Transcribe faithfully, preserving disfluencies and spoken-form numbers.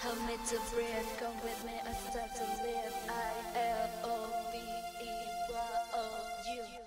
Help me to breathe, come with me, I start to live. I L O V E Y O U